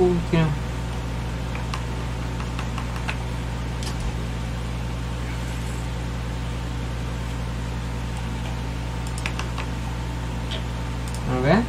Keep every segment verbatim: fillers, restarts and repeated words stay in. Puta. A ver.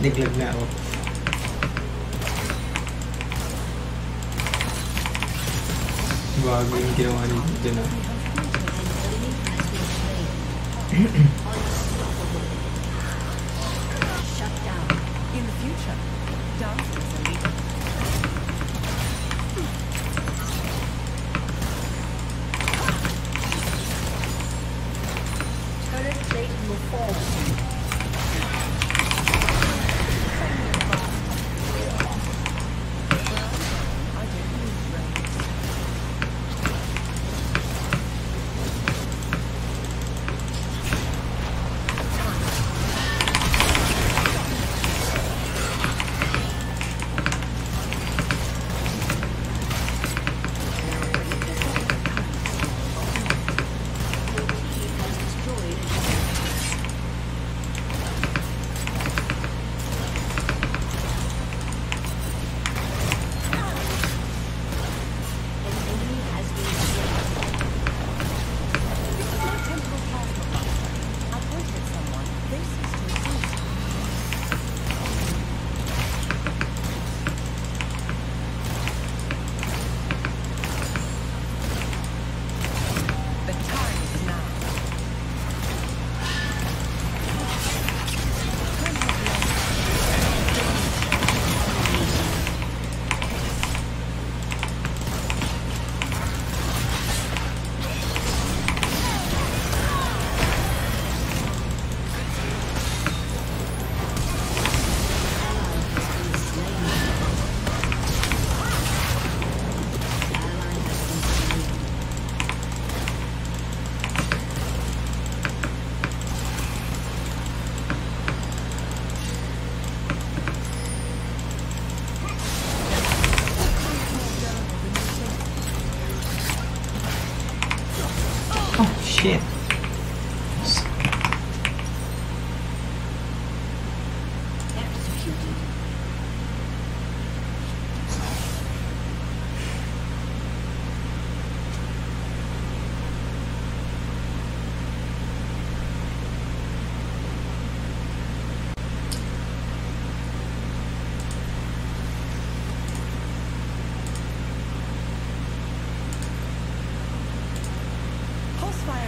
Naglag na ako. Bago yung ginawa nito na. Shit.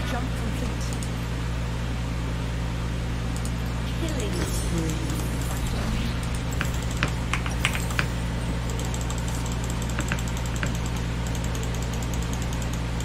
Come on.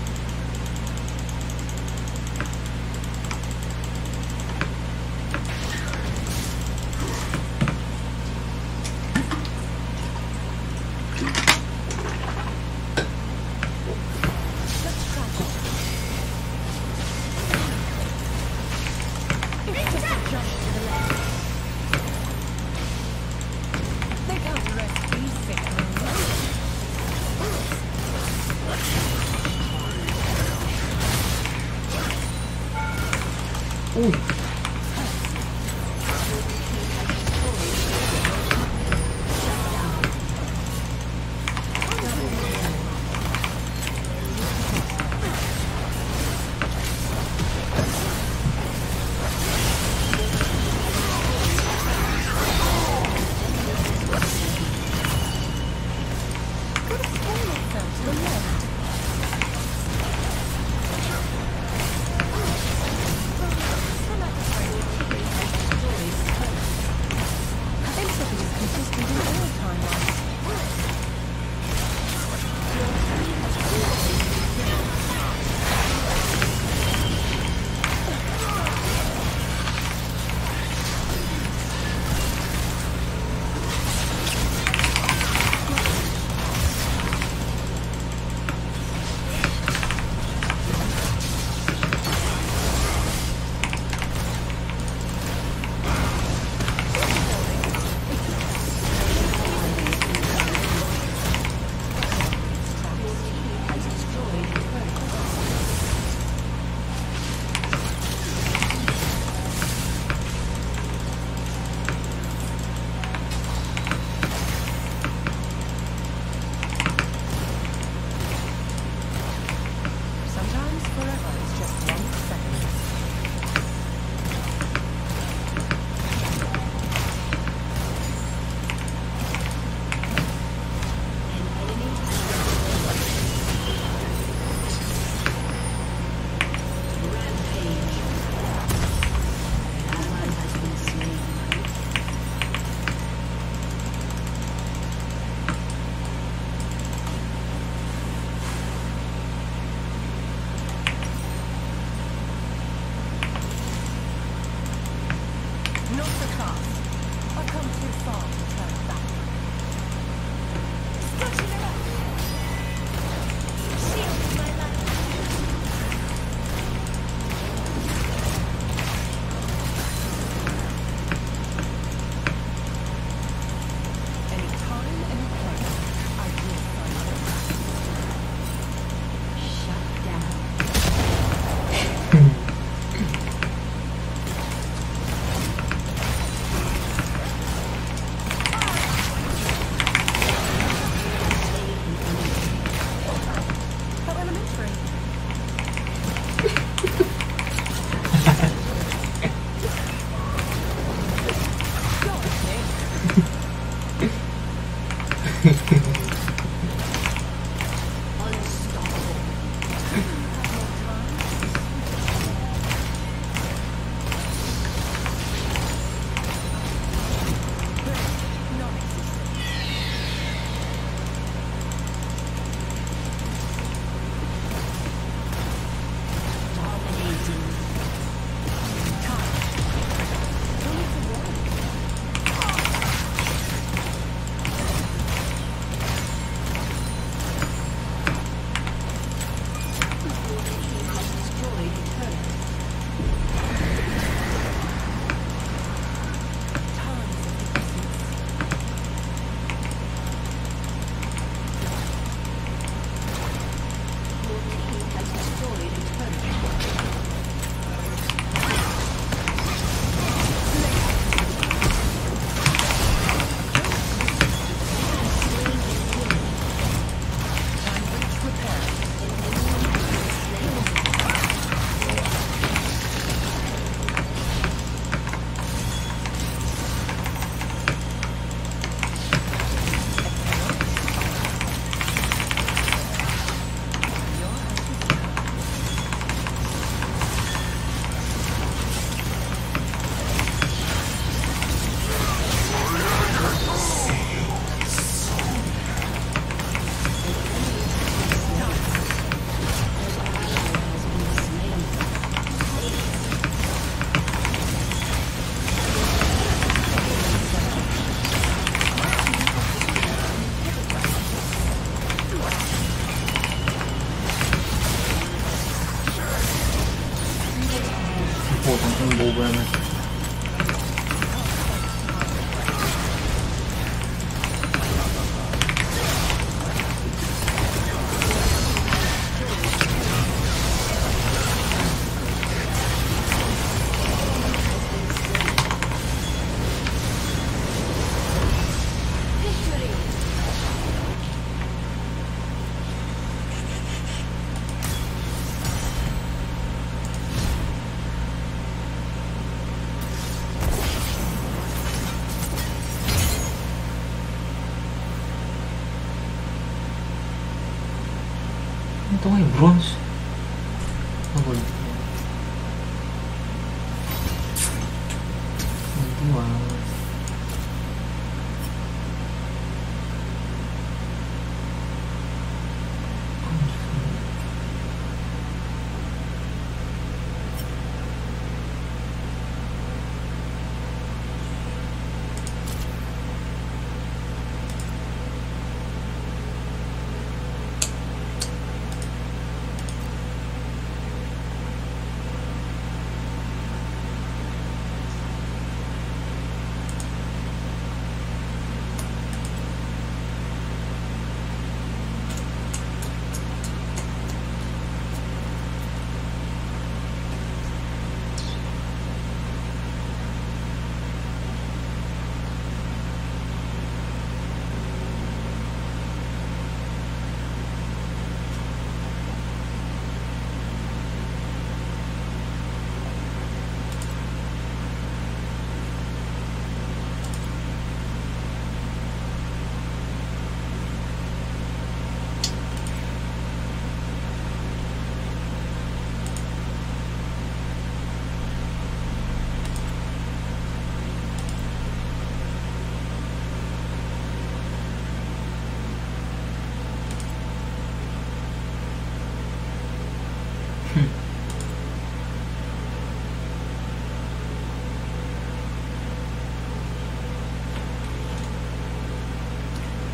뭐 보면은 então em bronze não vou continuar.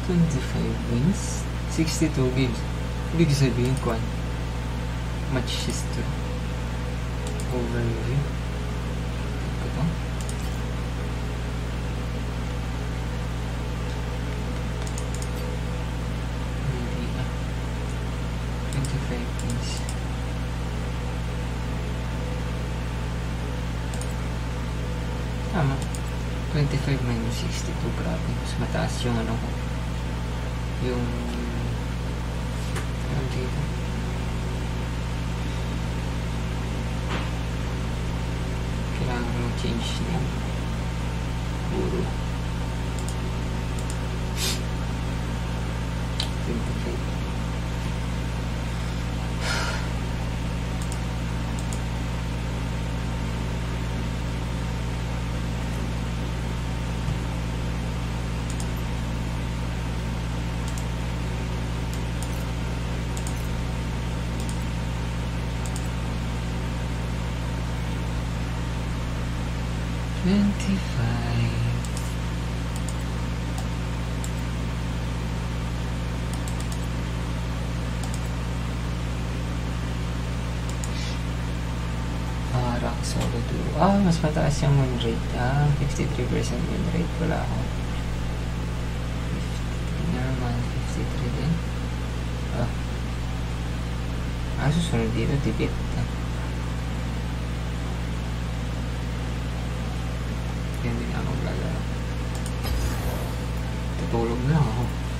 twenty-five wins, sixty-two games. Ibig sabihin ko ano? Match history. Overview. Ito. Media. twenty-five wins. Tama. twenty-five minus sixty-two. Grabe. Mas mataas yung ano ko. Yung ano dito kailangan mong change name guru twenty-five. Ah, mas mataas yung win rate. Ah, fifty-three percent win rate. Wala ako. fifty, naman, fifty-three din. Ah. Ah, susunod dito, debit. Ah. Yan din ako. Tutulog na ako.